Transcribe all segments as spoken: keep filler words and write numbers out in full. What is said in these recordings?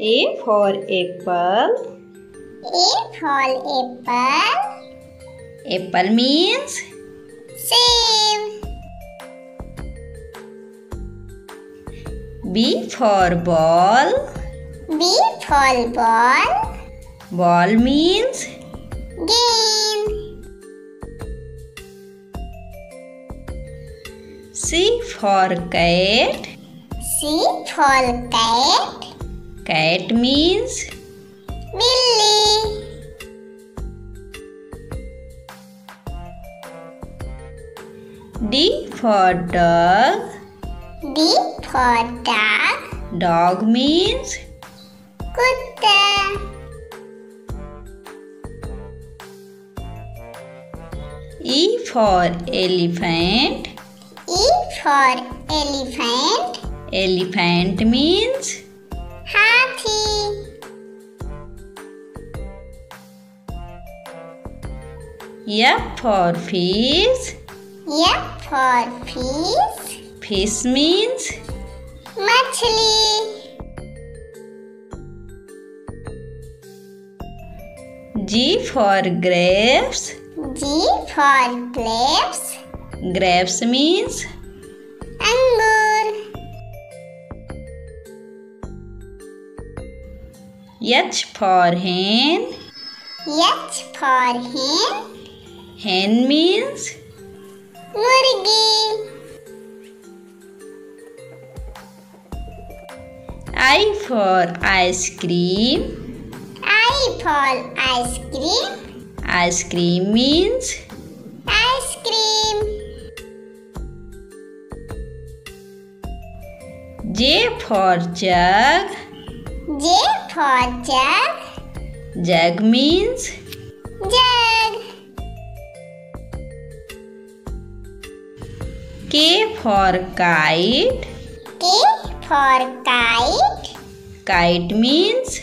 A for apple. A for apple. Apple means save. B for ball. B for ball. Ball means gain. C for cat. C for cat. Cat means Billy. D for dog. D for dog. Dog means kutta. E for elephant. E for elephant. Elephant means hathi. F for fish. F for fish. Fish means machli. G for grapes. G for grapes. Grapes means angur. H for hen. H for hen. Hen means murgi. I for ice cream. I for ice cream. Ice cream means ice cream. J for jug. J for jug. Jug means jug. K for kite. K for kite. Kite means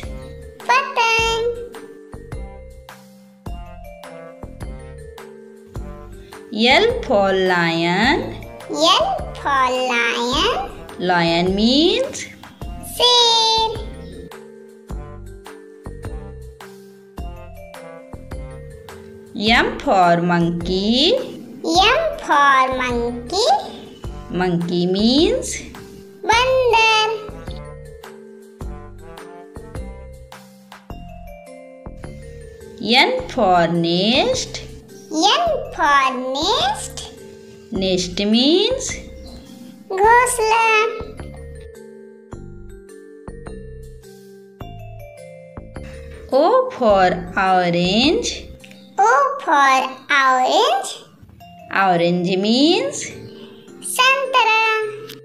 patang. L for lion. L for lion. Lion means sir. M for monkey. M for monkey. Monkey means bandar. N for nest. N for nest. Nest means ghosla. O for orange. O for orange. Orange means santara.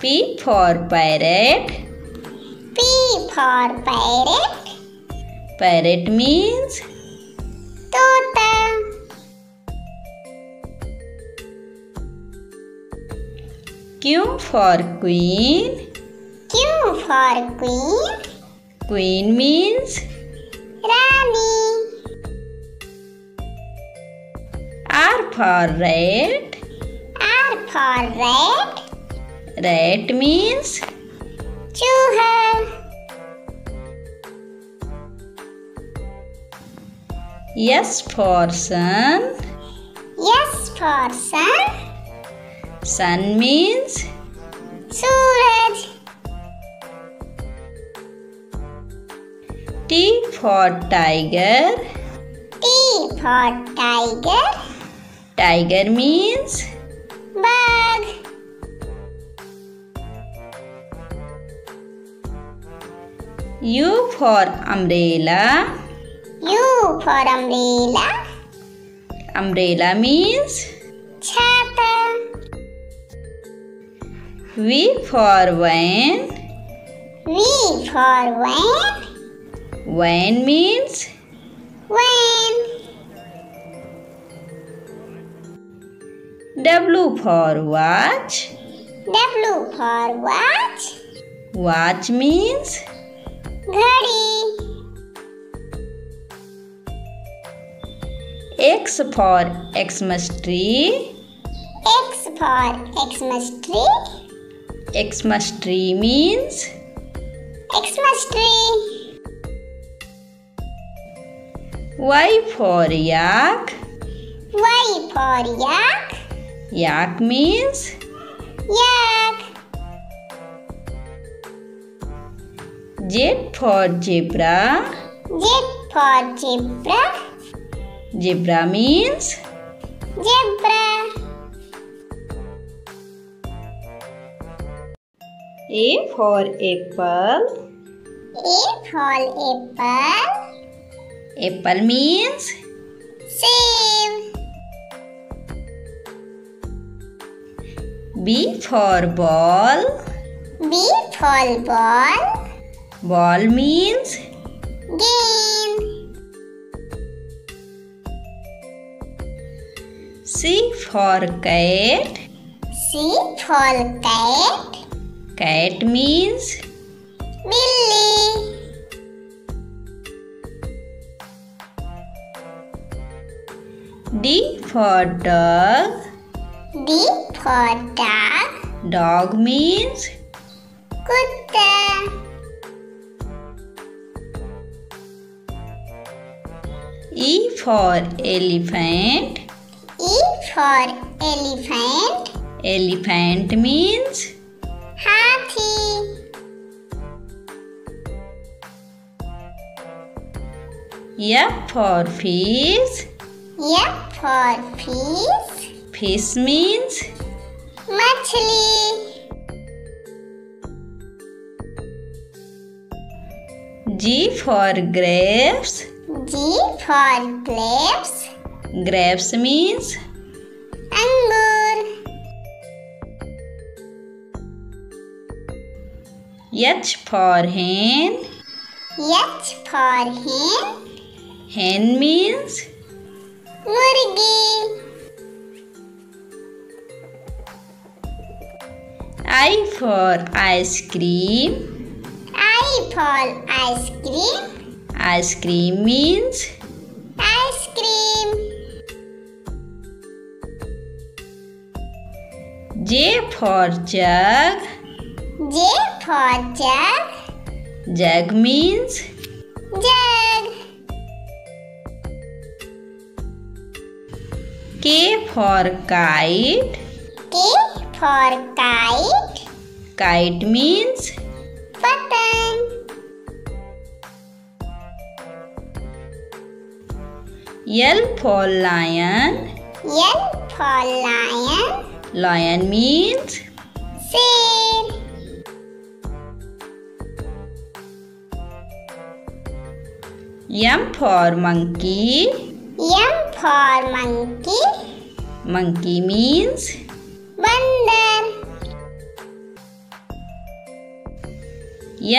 P for parrot. P for parrot. Parrot means tota. Q for queen. Q for queen. Queen means rani. R for rat. R for rat. Rat means chuha. S for sun. S for sun. Sun means suraj. T for tiger. T for tiger. Tiger means bug. U for umbrella. U for umbrella. Umbrella means chhata. V for van. V for van. Van means van. W for watch. W for watch. Watch means ghadi. X for Xmas tree. X for Xmas tree. X must tree means? X must tree. Y for yak. Y for yak. Yak means? Yak. Z for zebra. Z for zebra. Zebra means? Zebra. A for apple. A for apple. Apple means? Save. B for ball. B for ball. Ball means? Game. C for cat. C for cat. Cat means? Billy. D for dog. D for dog. Dog means? Kutta. E for elephant. E for elephant. Elephant means? Hathi. F for fish. F for fish. Fish means? Machli. G for grapes. G for grapes. Grapes means? H for hen. H for hen. Hen means? Murgi. I for ice cream. I for ice cream. Ice cream means? Ice cream. J for jug. J for jug. Jug means? Jug. K for kite. K for kite. Kite means? Patang. L for lion. L for lion. Lion means? Sir. M for monkey. M for monkey. Monkey means? Bandar.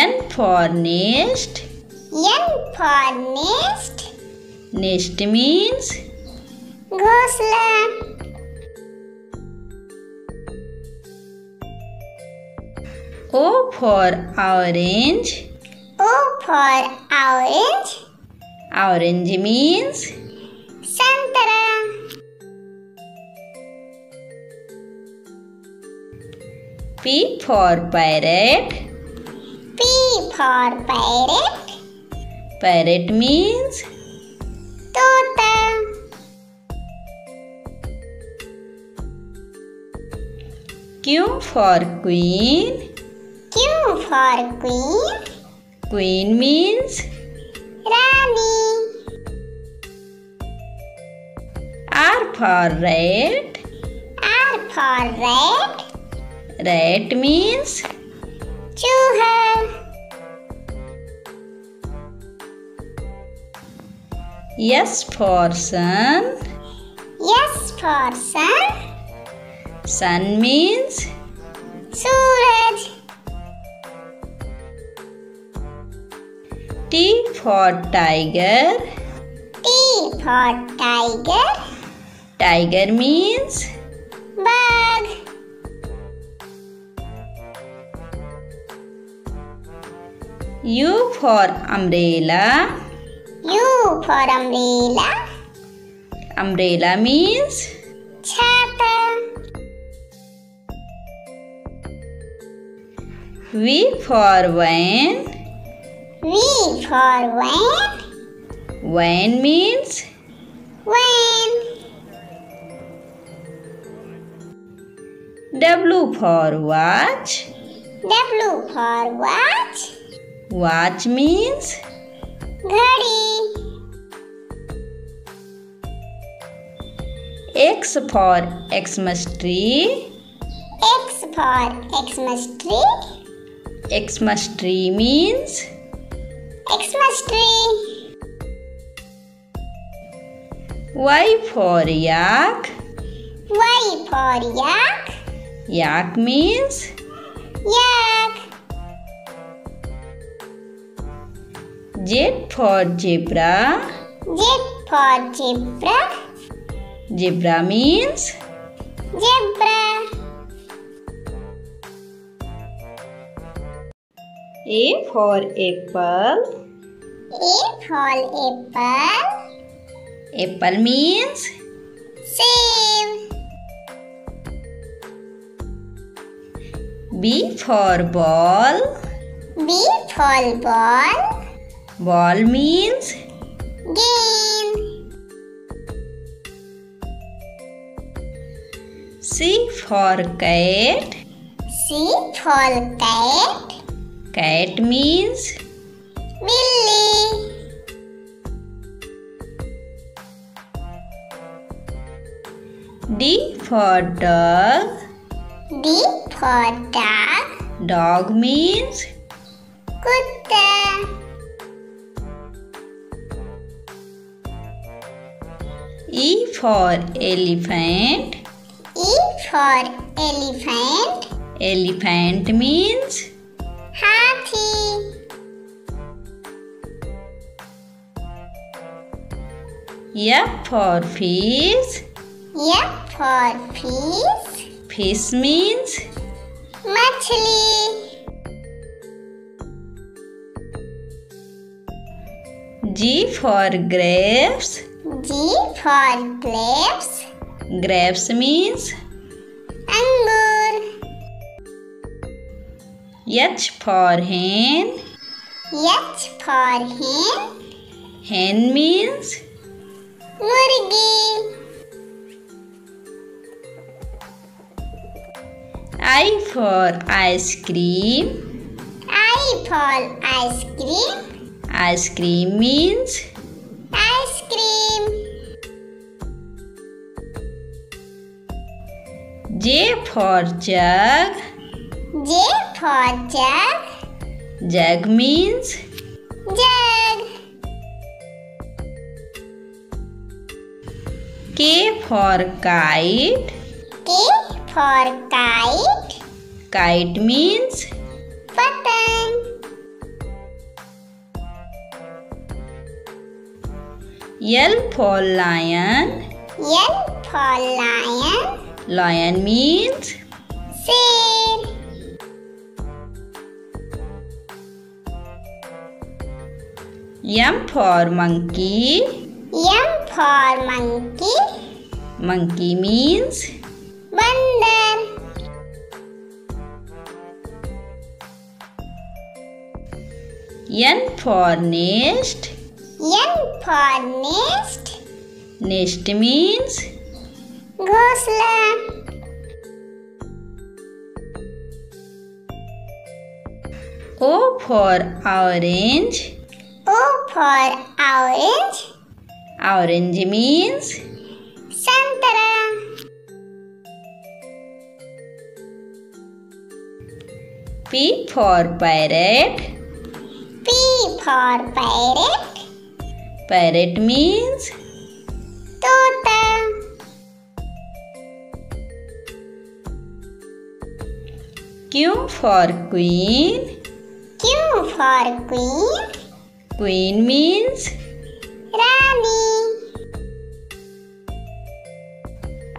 N for nest. N for nest. Nest means? Ghosla. O for orange. O for orange. Orange means? Santara. P for parrot. P for parrot. Parrot means? Tota. Q for queen. Q for queen. Queen means? Rani. R for rat. R for rat. Rat means? Chuha. S for sun. S for sun. Sun means? Suraj. T for tiger. T for tiger. Tiger means? Bug. U for umbrella. U for umbrella. Umbrella means? Chhata. V for when. V for when. When means when. W for watch. W for watch. Watch means घड़ी. X for Xmas tree. X for Xmas tree. Xmas tree means Xmas tree. Y for yak. Y for yak. Yak means yak. Z for zebra. Z for zebra. Zebra means zebra. A for apple. A for apple. Apple means save. B for ball. B for ball. Ball means game. C for cat. C for cat. Cat means Billy. D for dog. D for dog. Dog means Kutta. E for elephant. E for elephant. Elephant means hathi. F for fish. F for fish. Fish means machli. G for grapes. G for grapes. Grapes means angur. H for hen. H for hen. Hen means murgi. I for ice cream. I for ice cream. Ice cream means ice cream. J for jug. J for jug. Jug means jug. K for kite. K for kite. Kite means patang. L for lion. L for lion. Lion means Sir. M for monkey. M for monkey. Monkey means Bandar. N for nest. N for nest. Nest means घोंसला. O for orange. O for orange. Orange means संतरा. P for parrot. P for parrot. Parrot means तोता. Q for queen. Q for queen. Queen means Rani.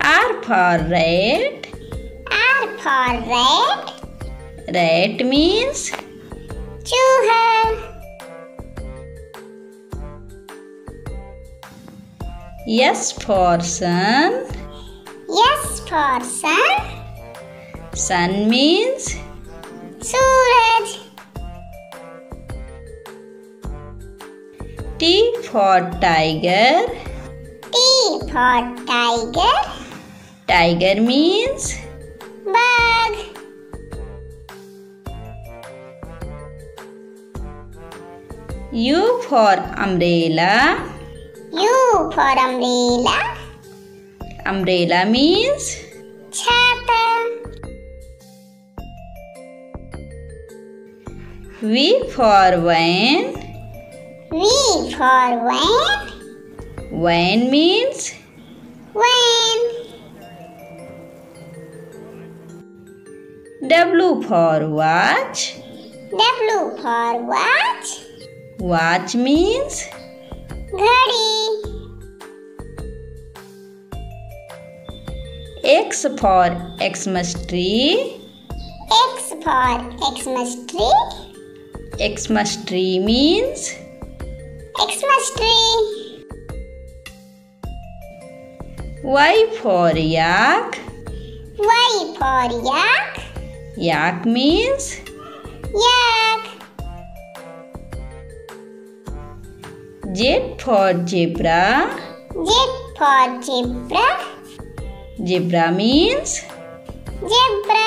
R for rat. R for rat. Rat means Chuha. S for sun. S for sun. Sun means Suraj. T for tiger. T for tiger. Tiger means bug. U for umbrella. U for umbrella. Umbrella means chhata. V for van. V for van. Van means van. W for watch. W for watch. Watch means ghadi. X for Xmas tree. X for Xmas tree. Xmas tree means Xmas tree. Y for yak. Y for yak. Yak means yak. Z for zebra. Z for zebra. Zebra means zebra.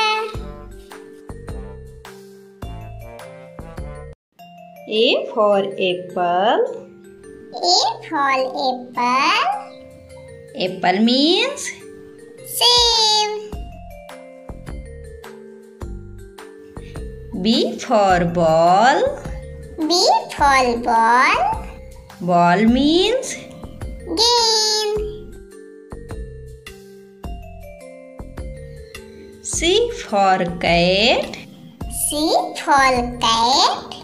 A for apple. A for apple. Apple means save. B for ball. B for ball. Ball means game. C for cat. C for cat.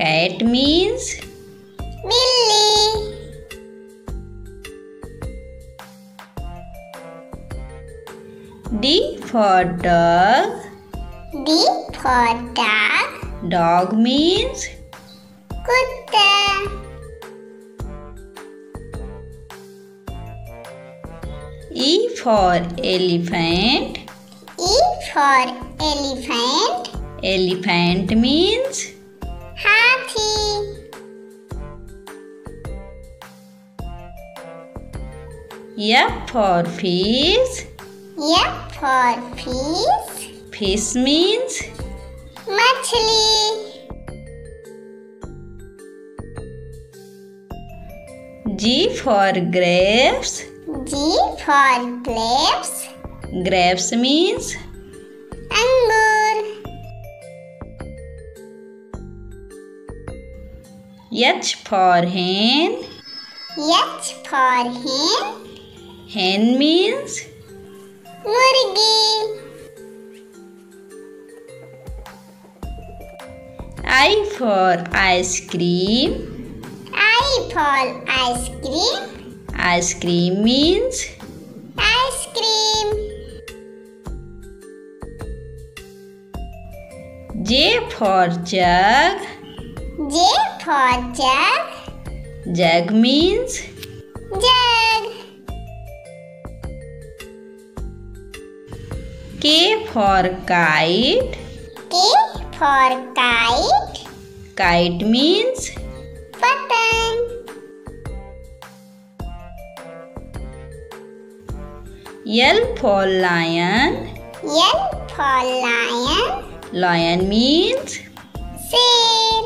Cat means Billy. D for dog. D for dog. Dog means Kutta. E for elephant. E for elephant. Elephant means Hathi. F for fish. F for fish. Fish means machli. G for grapes. G for grapes. Grapes means H for hen. H for hen. Hen means murgi. I for ice cream. I for ice cream. Ice cream means ice cream. J for jug. J for jug. Jug means jug. K for kite. K for kite. Kite means patang. L for lion. L for lion. Lion means Sir.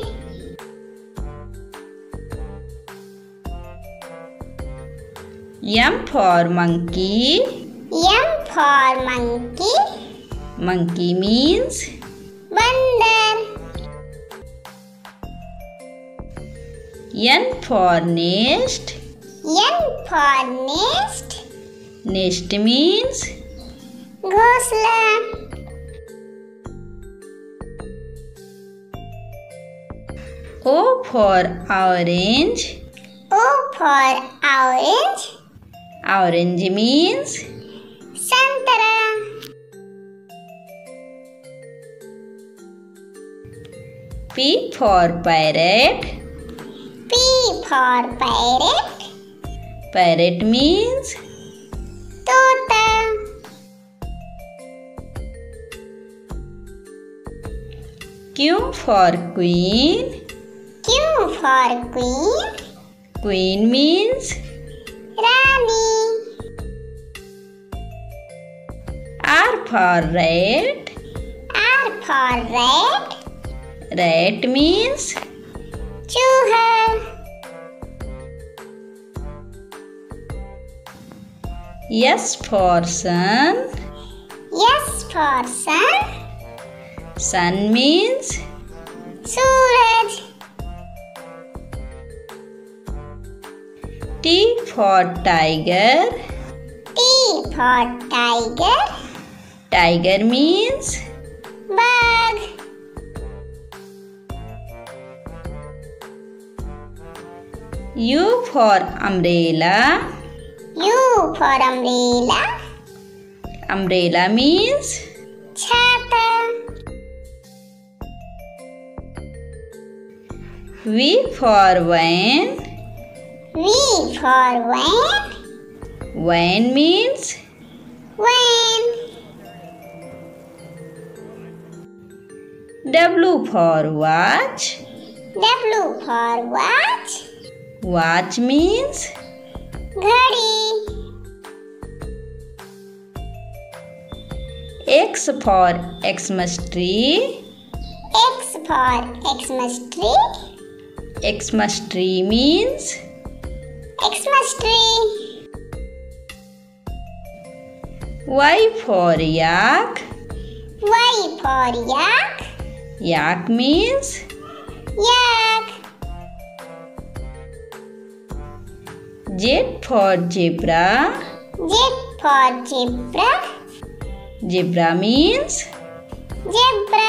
M for monkey. M for monkey. Monkey means bandar. N for nest. N for nest. Nest means ghosla. O for orange. O for orange. Orange means Santara. P for parrot. P for parrot. Parrot means Tota. Q for queen. Q for queen. Queen means Rani. R for rat. R for rat. Rat means Chuha. S for sun. S for sun. Sun means Suraj. T for tiger. T for tiger. Tiger means bug. U for umbrella. U for umbrella. Umbrella means chhata. V for van. V for van. Van means van. W for watch. W for watch. Watch means ghadi. X for Xmas tree. X for Xmas tree. Xmas tree means Xmas tree. Y for yak. Y for yak. Yak means yak. Z for zebra. Z for zebra. Zebra means zebra.